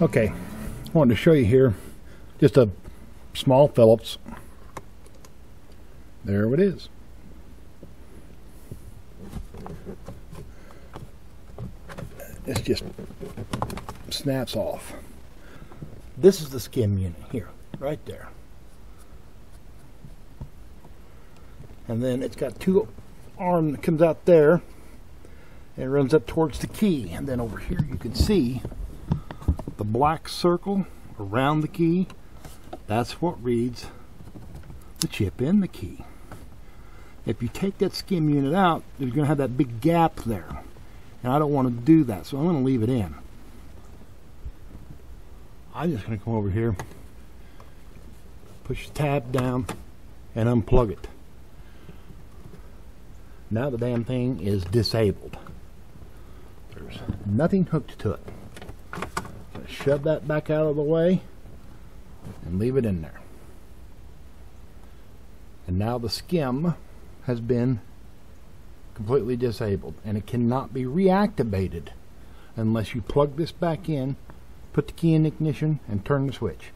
Okay, I wanted to show you here just a small Phillips. There it is. It just snaps off. This is the SKIM unit here, right there. And then it's got two arm that comes out there and it runs up towards the key. And then over here you can see the black circle around the key, that's what reads the chip in the key. If you take that SKIM unit out, you're going to have that big gap there, and I don't want to do that, so I'm going to leave it in. I'm just going to come over here, push the tab down, and unplug it. Now the damn thing is disabled. There's nothing hooked to it. Shove that back out of the way and leave it in there. And now the SKIM has been completely disabled and it cannot be reactivated unless you plug this back in, put the key in ignition, and turn the switch.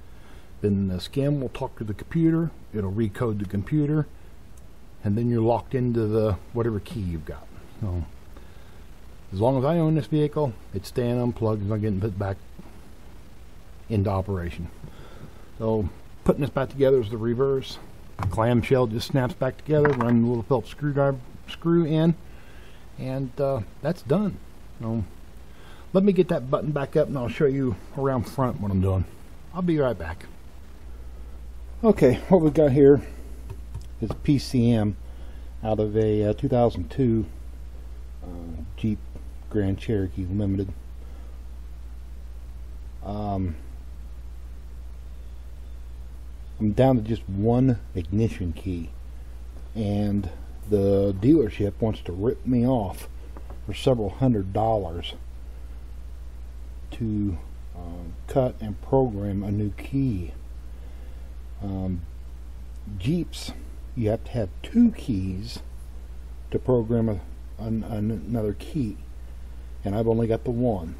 Then the SKIM will talk to the computer, it'll recode the computer, and then you're locked into the whatever key you've got. So, as long as I own this vehicle, it's staying unplugged, it's not getting put back into operation. So putting this back together is the reverse. The clamshell just snaps back together, run the little Phillips screwdriver screw in, and that's done. So let me get that button back up and I'll show you around front what I'm doing. I'll be right back. Okay, what we've got here is a PCM out of a 2002 Jeep Grand Cherokee Limited. I'm down to just one ignition key, and the dealership wants to rip me off for several $100s to cut and program a new key. Jeeps, you have to have two keys to program another key, and I've only got the one,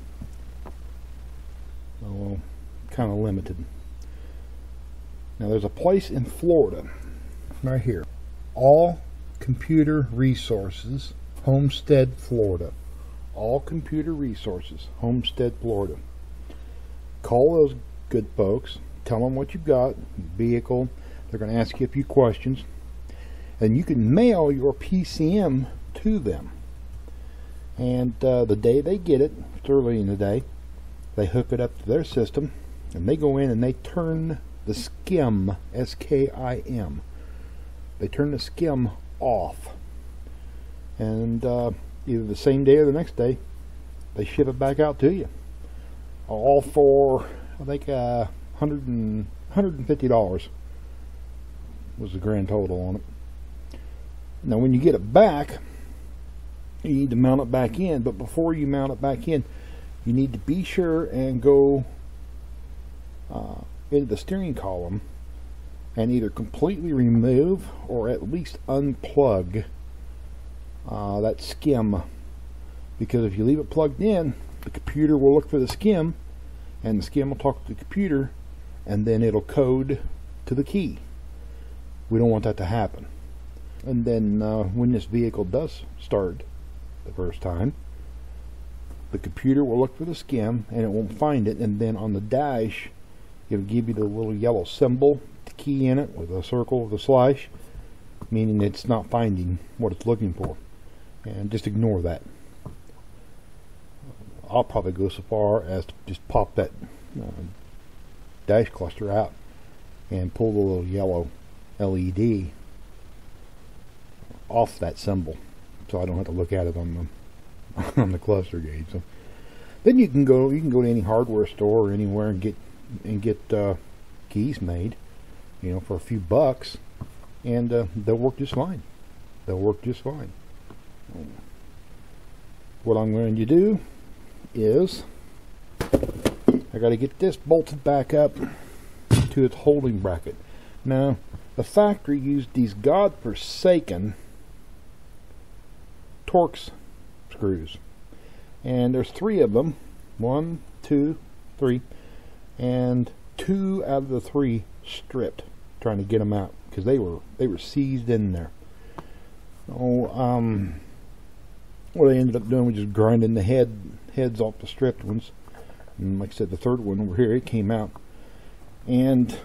so kind of limited. Now there's a place in Florida, right here, All Computer Resources, Homestead, Florida. All Computer Resources, Homestead, Florida. Call those good folks, tell them what you've got, vehicle, they're going to ask you a few questions, and you can mail your PCM to them. And the day they get it, it's early in the day, they hook it up to their system, and they go in and they turn the SKIM, S-K-I-M, they turn the SKIM off, and either the same day or the next day they ship it back out to you, all for I think $150 was the grand total on it. Now when you get it back, you need to mount it back in, but before you mount it back in, you need to be sure and go into the steering column and either completely remove or at least unplug that SKIM, because if you leave it plugged in, the computer will look for the SKIM, and the SKIM will talk to the computer, and then it'll code to the key. We don't want that to happen. And then when this vehicle does start the first time, the computer will look for the SKIM and it won't find it, and then on the dash it'll give you the little yellow symbol, the key in it with a circle with a slash, meaning it's not finding what it's looking for. And just ignore that. I'll probably go so far as to just pop that dash cluster out and pull the little yellow LED off that symbol, so I don't have to look at it on the cluster gauge. So then you can go to any hardware store or anywhere and get keys made, you know, for a few bucks, and they'll work just fine. What I'm going to do is I got to get this bolted back up to its holding bracket. Now the factory used these godforsaken Torx screws, and there's three of them, 1, 2, 3. and two out of the three stripped, trying to get them out because they were seized in there. Oh, what I ended up doing was just grinding the heads off the stripped ones, and like I said, the third one over here, it came out, and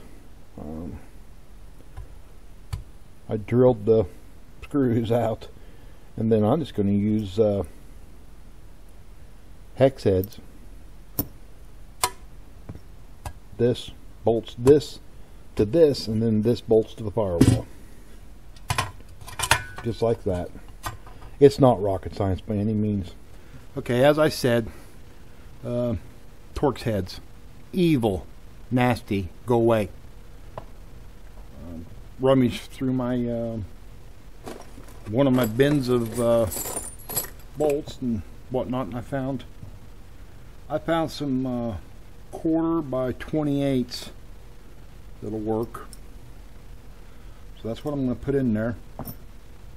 I drilled the screws out, and then I'm just going to use hex heads. This bolts this to this, and then this bolts to the firewall, just like that. It's not rocket science by any means. Okay, as I said, Torx heads, evil, nasty, go away. Rummage through my one of my bins of bolts and whatnot, and I found some 1/4 by 28 that'll work. So that's what I'm going to put in there.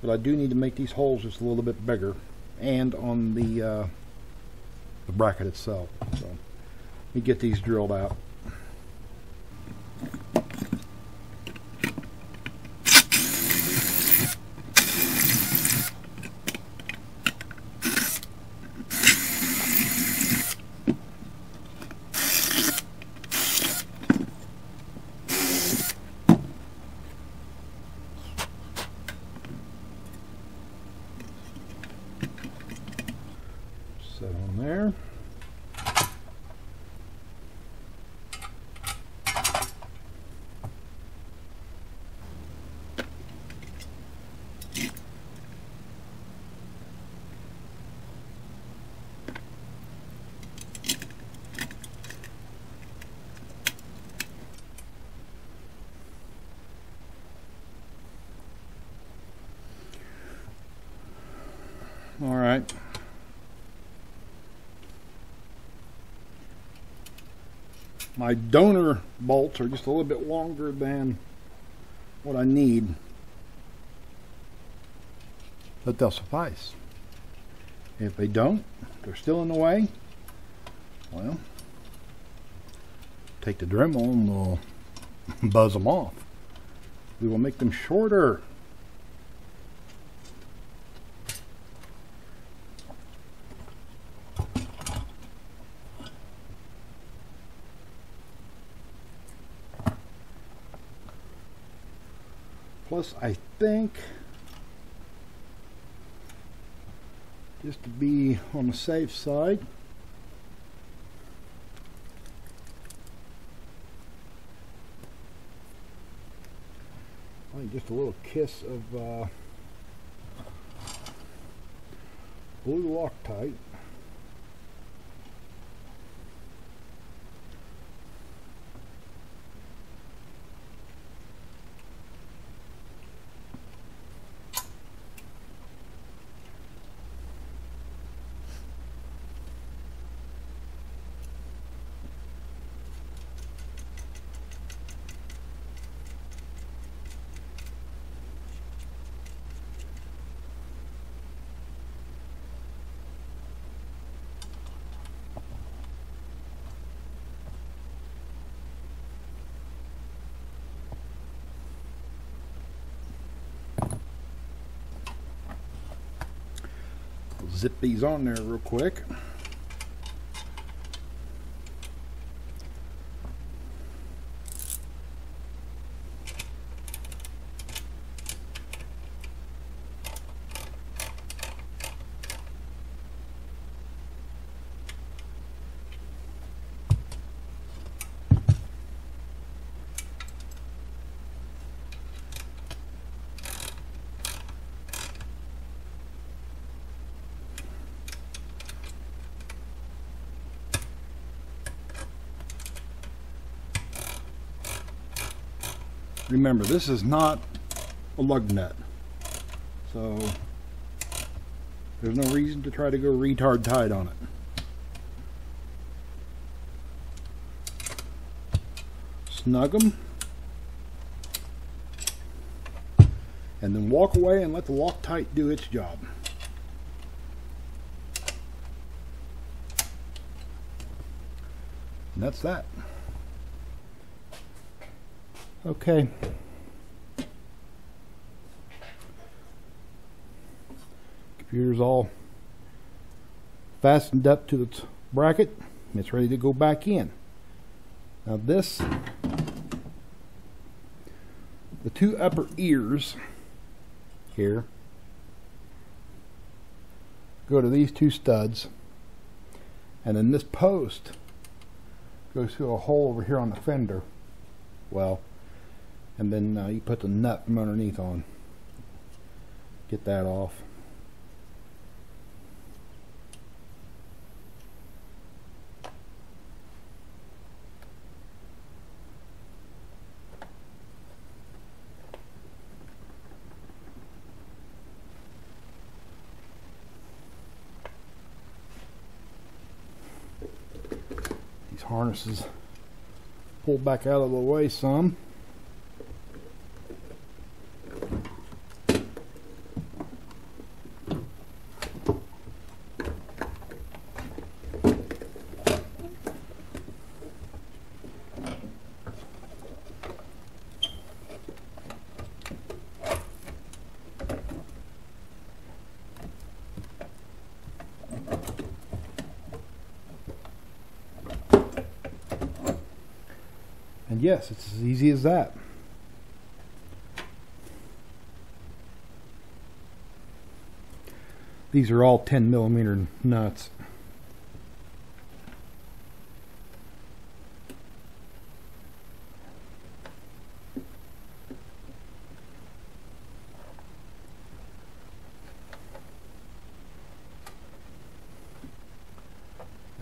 But I do need to make these holes just a little bit bigger, and on the bracket itself. So let me get these drilled out. All right. My donor bolts are just a little bit longer than what I need, but they'll suffice. If they don't, they're still in the way, well, take the Dremel and we'll buzz them off. We will make them shorter. Plus, I think, just to be on the safe side, I think just a little kiss of blue Loctite. Zip these on there real quick. Remember, this is not a lug nut, so there's no reason to try to go retard tight on it. Snug them, and then walk away and let the Loctite do its job. And that's that. Okay. Computer's all fastened up to its bracket. It's ready to go back in. Now this, the two upper ears here go to these two studs, and then this post goes through a hole over here on the fender well, and then you put the nut from underneath on. Get that off. Harnesses pulled back out of the way some. And yes, it's as easy as that. These are all 10mm nuts.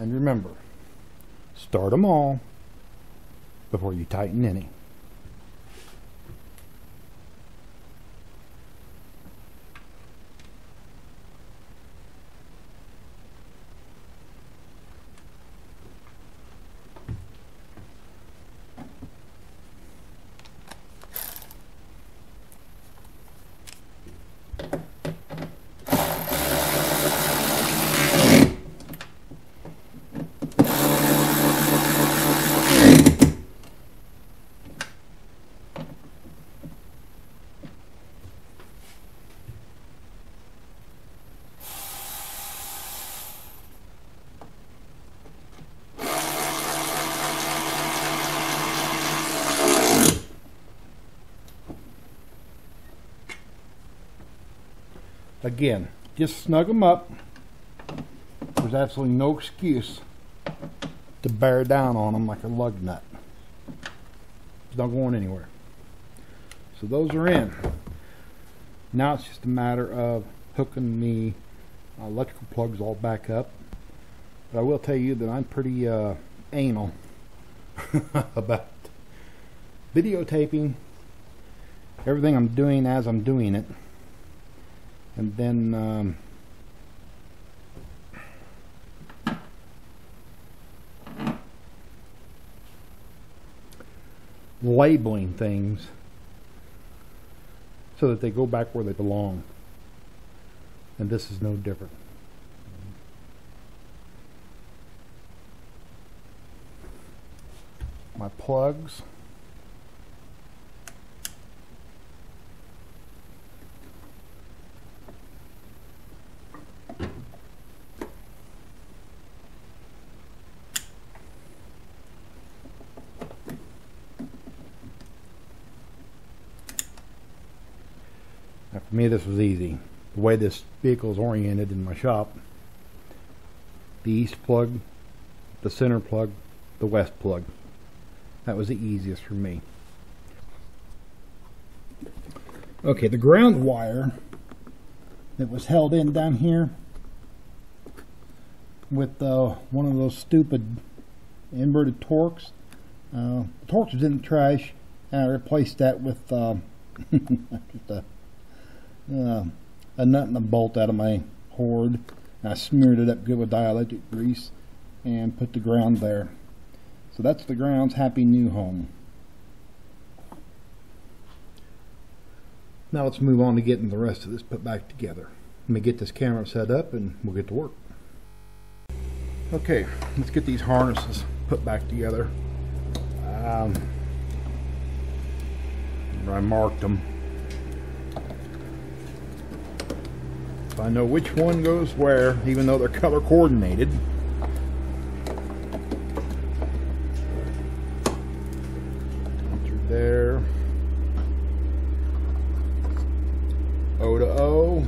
And remember, start them all before you tighten any. Again, just snug them up. There's absolutely no excuse to bear down on them like a lug nut. It's not going anywhere. So those are in. Now it's just a matter of hooking the electrical plugs all back up. But I will tell you that I'm pretty anal about videotaping everything I'm doing as I'm doing it. And then labeling things so that they go back where they belong. And this is no different. My plugs. For me, this was easy. The way this vehicle is oriented in my shop, the east plug, the center plug, the west plug. That was the easiest for me. Okay, the ground wire that was held in down here with one of those stupid inverted Torx. The Torx was in the trash, and I replaced that with just a nut and a bolt out of my hoard. I smeared it up good with dielectric grease and put the ground there. So that's the ground's happy new home. Now let's move on to getting the rest of this put back together. Let me get this camera set up and we'll get to work. Okay, let's get these harnesses put back together. I marked them. So I know which one goes where, even though they're color coordinated. Through there. O to O.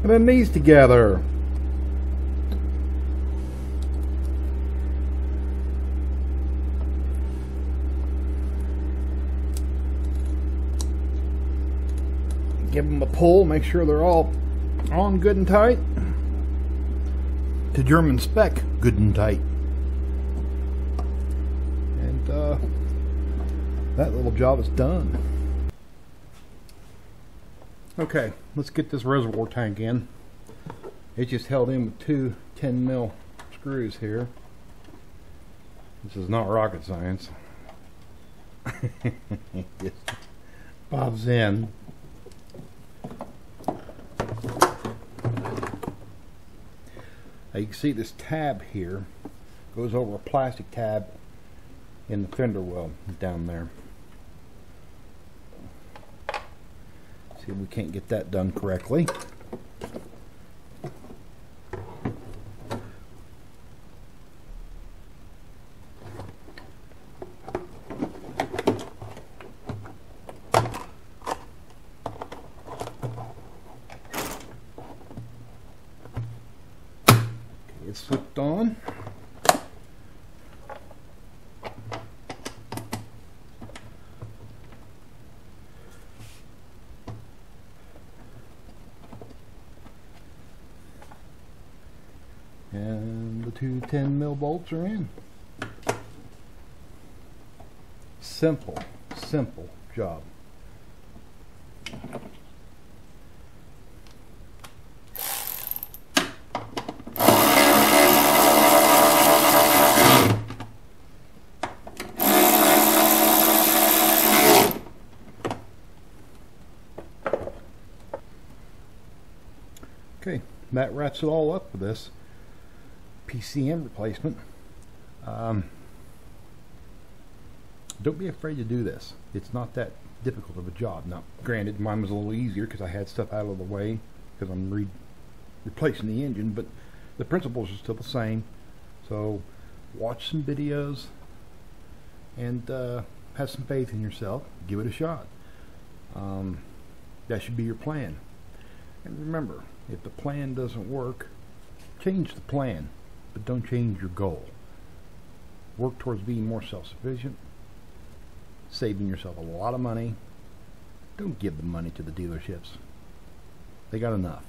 And then these together. Give them a pull, make sure they're all on good and tight. To German spec, good and tight. And that little job is done. Okay, let's get this reservoir tank in. It just held in with two 10 mil screws here. This is not rocket science. It bobs in. Now you can see this tab here goes over a plastic tab in the fender well down there. We can't get that done correctly. Okay, it's flipped on. And the two 10 mil bolts are in. Simple, simple job. Okay, that wraps it all up for this PCM replacement. Don't be afraid to do this. It's not that difficult of a job. Now, granted, mine was a little easier because I had stuff out of the way because I'm replacing the engine, but the principles are still the same. So watch some videos and have some faith in yourself. Give it a shot. That should be your plan. And remember, if the plan doesn't work, change the plan. But don't change your goal. Work towards being more self-sufficient, saving yourself a lot of money. Don't give the money to the dealerships. They got enough.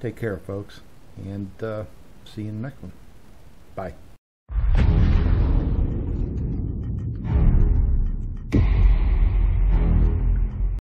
Take care, folks, and see you in the next one. Bye.